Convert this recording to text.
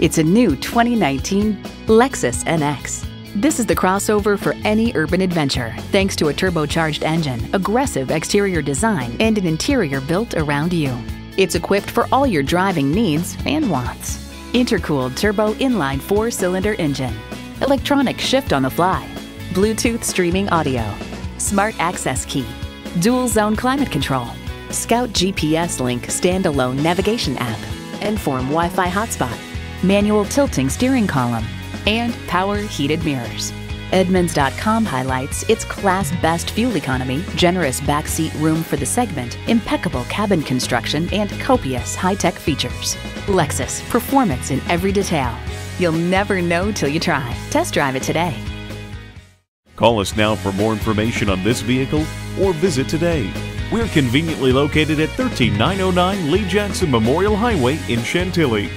It's a new 2019 Lexus NX. This is the crossover for any urban adventure, thanks to a turbocharged engine, aggressive exterior design, and an interior built around you. It's equipped for all your driving needs and wants. Intercooled turbo inline four-cylinder engine, electronic shift on the fly, Bluetooth streaming audio, smart access key, dual zone climate control, Scout GPS link standalone navigation app, Enform Wi-Fi hotspot, manual tilting steering column, and power heated mirrors. Edmunds.com highlights its class-best fuel economy, generous backseat room for the segment, impeccable cabin construction, and copious high-tech features. Lexus, performance in every detail. You'll never know till you try. Test drive it today. Call us now for more information on this vehicle or visit today. We're conveniently located at 13909 Lee Jackson Memorial Highway in Chantilly.